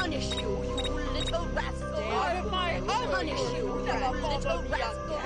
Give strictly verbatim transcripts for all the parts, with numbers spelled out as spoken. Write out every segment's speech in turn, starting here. punish you, you little rascal. Out of my house! Punish you, you little rascal.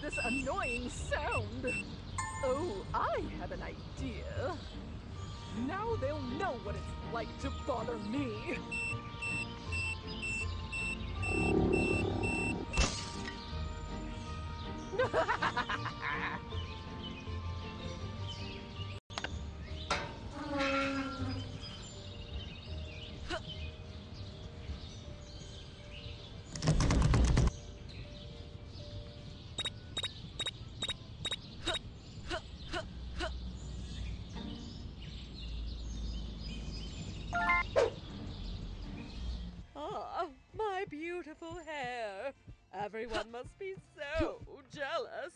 This annoying sound! Oh, I have an idea. Now they'll know what it's like to bother me. beautiful hair. Everyone must be so jealous.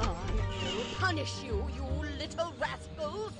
I will punish you, you little rascals.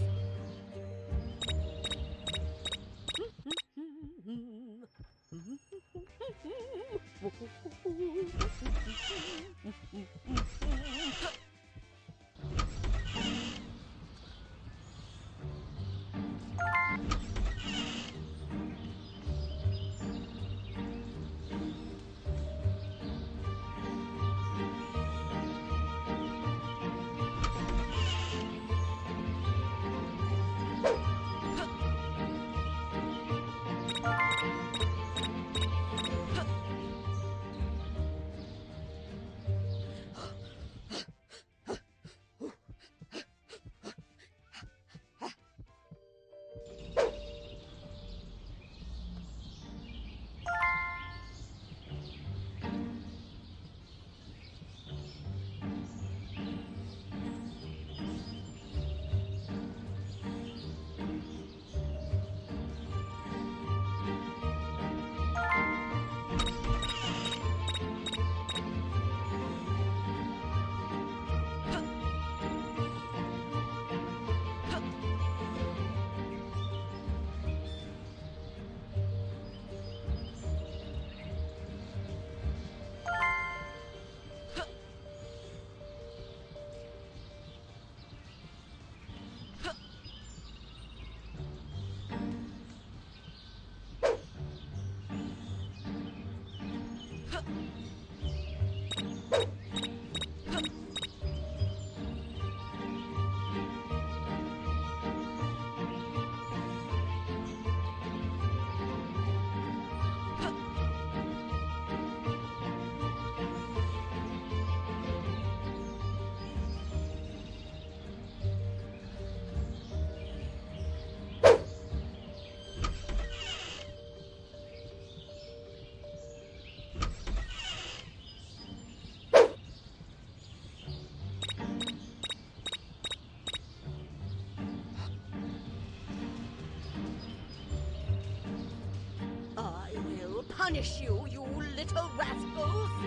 Punish you, you little rascals!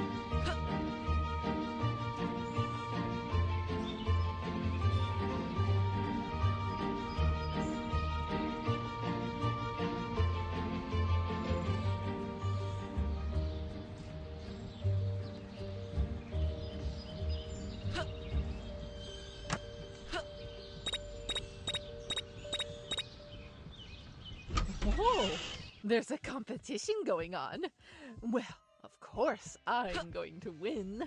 Oh! There's a competition going on. Well, of course, I'm going to win.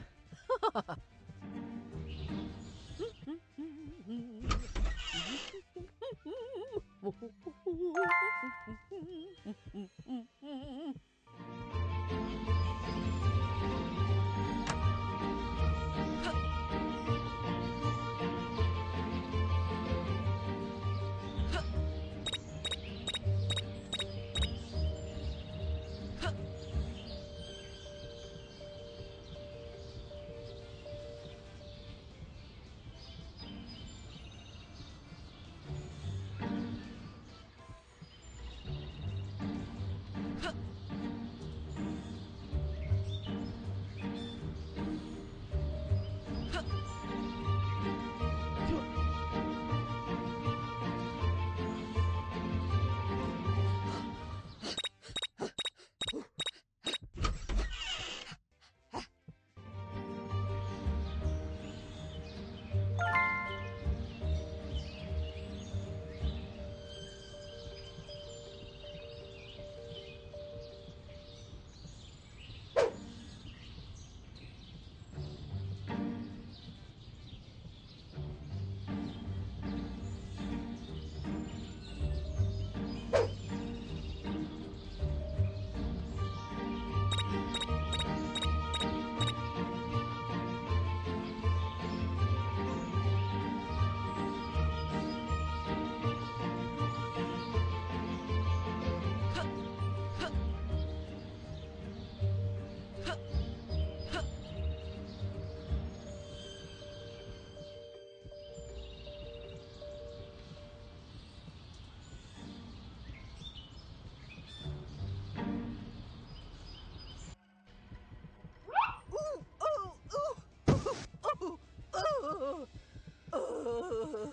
Oh.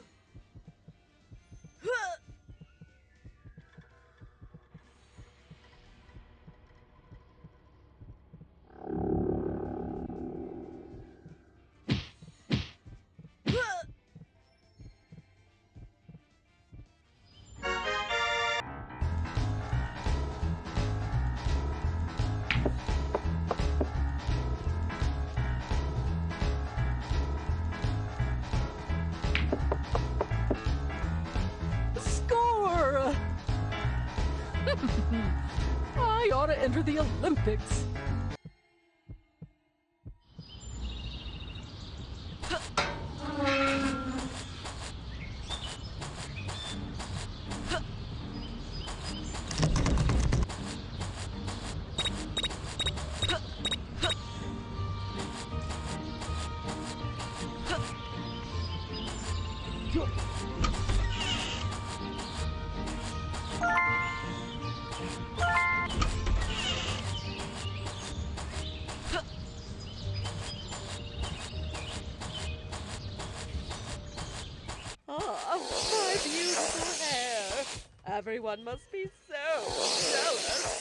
I ought to enter the Olympics. Everyone must be so jealous.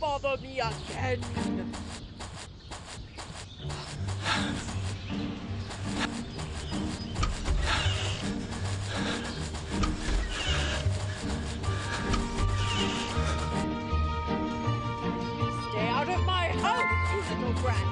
Bother me again. Stay out of my house, you little brat.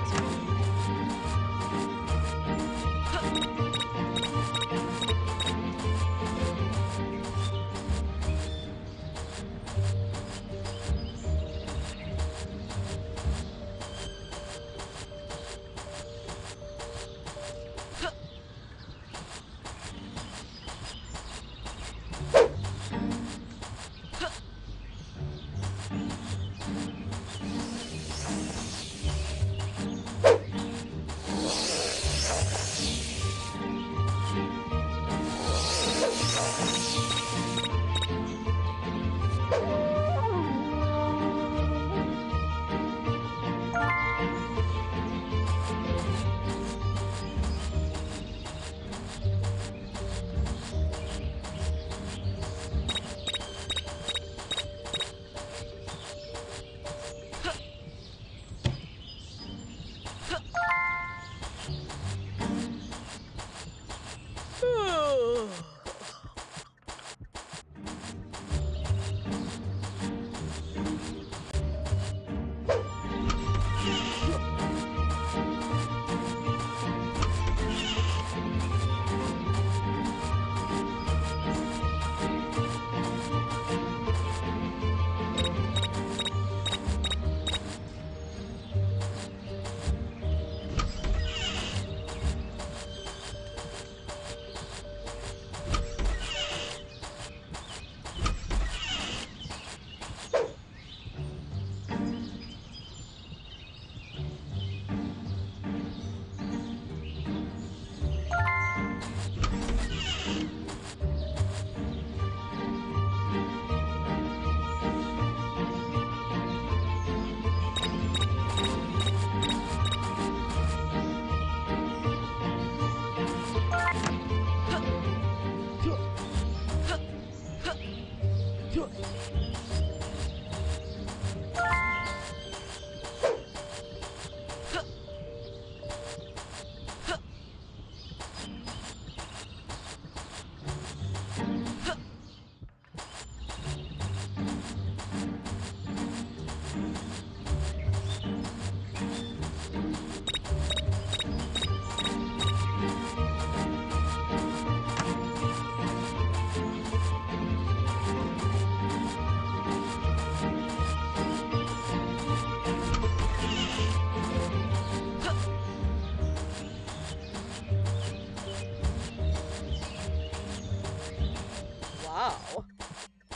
Wow,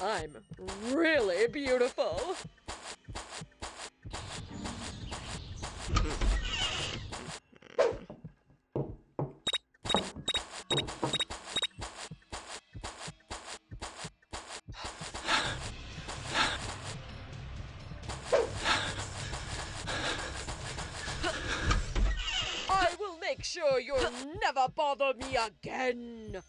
I'm really beautiful. I will make sure you'll never bother me again.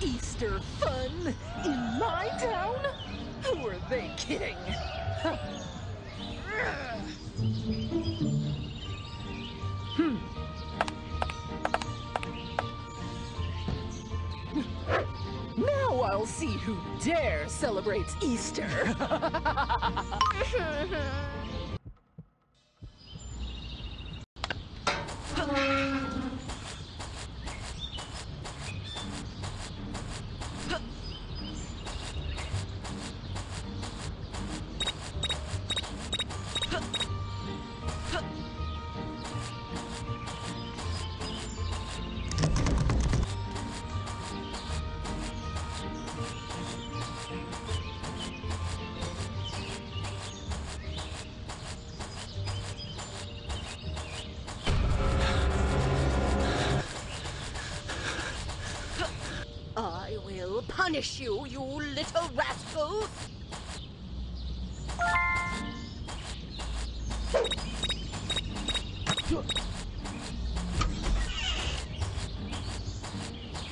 Easter fun in my town? Who are they kidding? hmm. Now I'll see who dare celebrates Easter. I will punish you, you little rascals!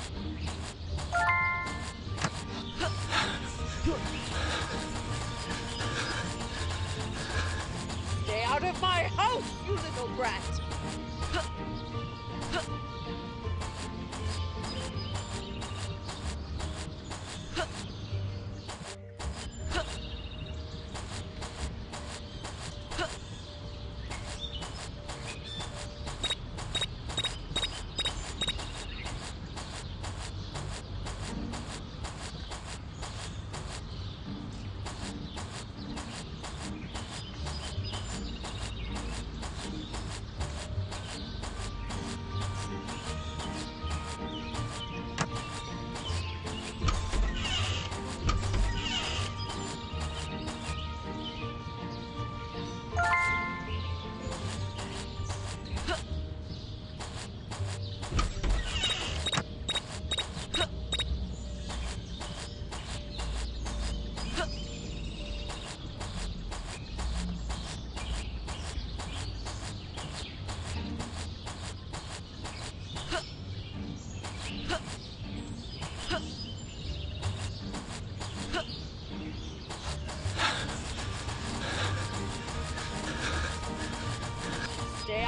Stay out of my house, you little brat!